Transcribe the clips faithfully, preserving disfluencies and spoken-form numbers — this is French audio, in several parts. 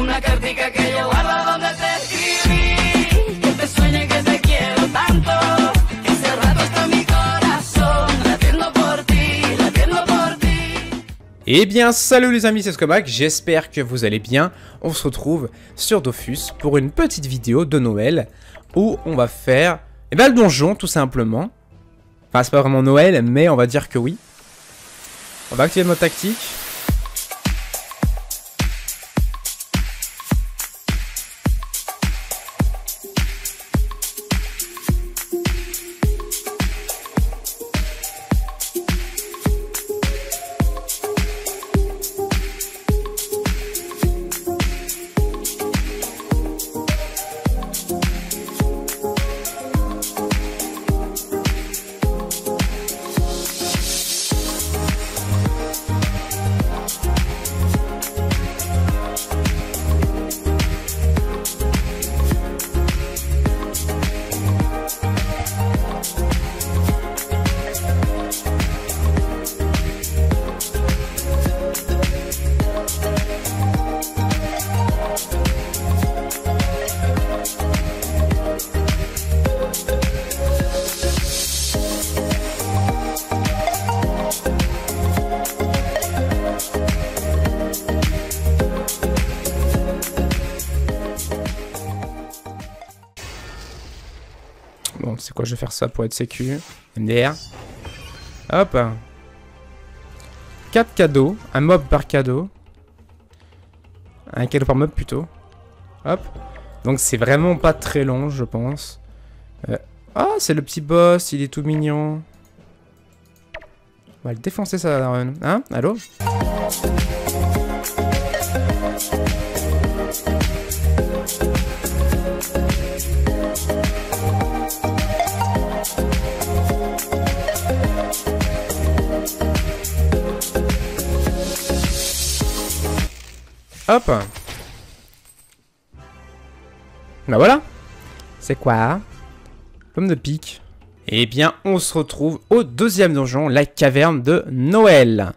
una cartica que yo guardo donde te escribí, que te sueñe que te quiero tanto, que hace rato está mi corazón, latiendo por ti, latiendo por ti. Eh bien salut les amis, c'est Skomax, j'espère que vous allez bien. On se retrouve sur Dofus pour une petite vidéo de Noël où on va faire eh ben, le donjon tout simplement. Enfin c'est pas vraiment Noël mais on va dire que oui. On va activer le mode tactique. Bon, c'est quoi, je vais faire ça pour être sécu. M D R. Hop. quatre cadeaux. Un mob par cadeau. Un cadeau par mob plutôt. Hop. Donc c'est vraiment pas très long, je pense. Euh... Ah, c'est le petit boss, il est tout mignon. On va le défoncer ça, la run. Hein? Allô? Hop. Bah voilà. C'est quoi? Pomme de pique. Eh bien, on se retrouve au deuxième donjon, la caverne de Noël.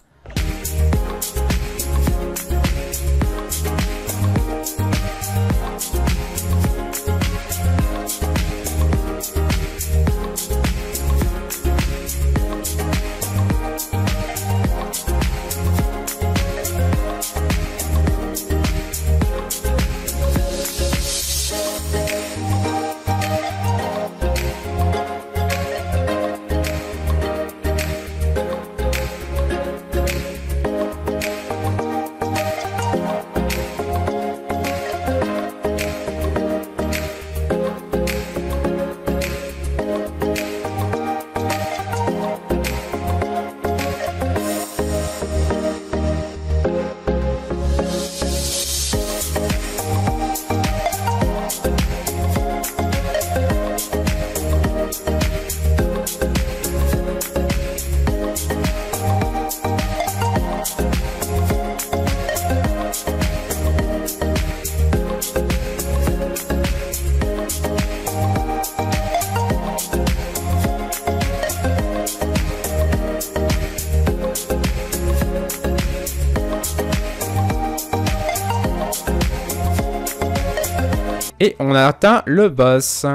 Et on a atteint le boss.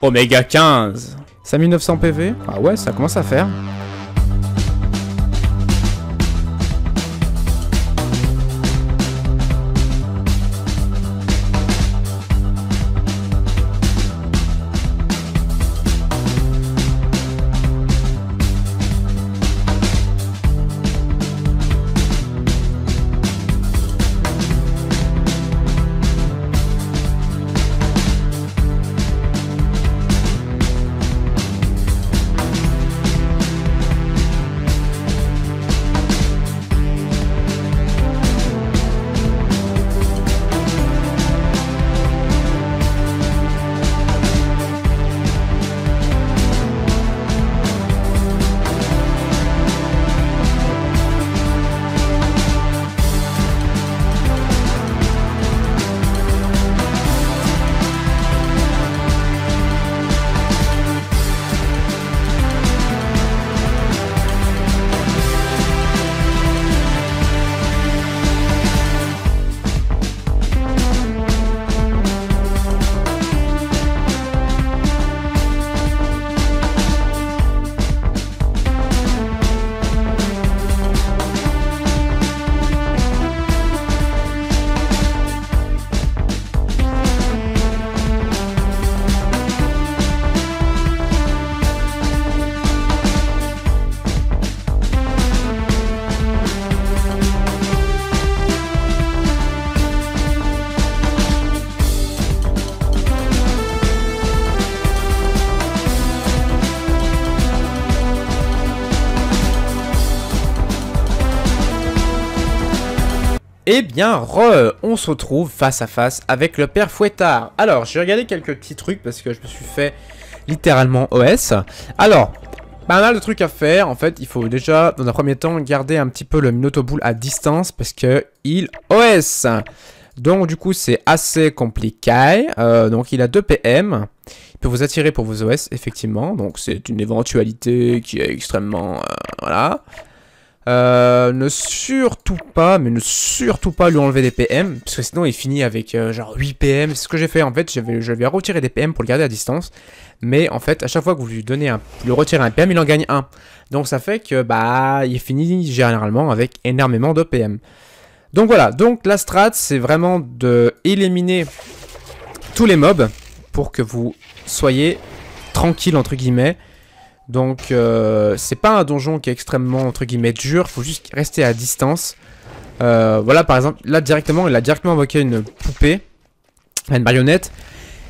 Oméga quinze, cinq mille neuf cents P V, ah ouais, ça commence à faire. Eh bien, re, on se retrouve face à face avec le père Fouettard. Alors, j'ai regardé quelques petits trucs parce que je me suis fait littéralement O S. Alors, pas mal de trucs à faire. En fait, il faut déjà, dans un premier temps, garder un petit peu le Minotoboul à distance parce que il O S. Donc, du coup, c'est assez compliqué. Euh, donc, il a deux P M. Il peut vous attirer pour vos O S, effectivement. Donc, c'est une éventualité qui est extrêmement... Euh, voilà. Euh, ne surtout pas, mais ne surtout pas lui enlever des P M, parce que sinon il finit avec euh, genre huit P M, c'est ce que j'ai fait en fait, je lui ai retiré des P M pour le garder à distance, mais en fait à chaque fois que vous lui donnez un, lui retirez un P M, il en gagne un, donc ça fait que bah il finit généralement avec énormément de P M. Donc voilà, donc la strat c'est vraiment de éliminer tous les mobs pour que vous soyez tranquille entre guillemets. Donc euh, c'est pas un donjon qui est extrêmement entre guillemets dur, faut juste rester à distance. euh, Voilà, par exemple là directement il a directement invoqué une poupée, une marionnette.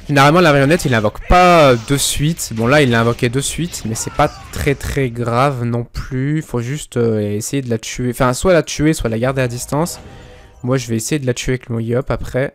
Généralement la marionnette il l'invoque pas de suite. Bon là il l'a invoqué de suite, mais c'est pas très très grave non plus. Faut juste euh, essayer de la tuer, enfin soit la tuer soit la garder à distance. Moi je vais essayer de la tuer avec mon Y U P après.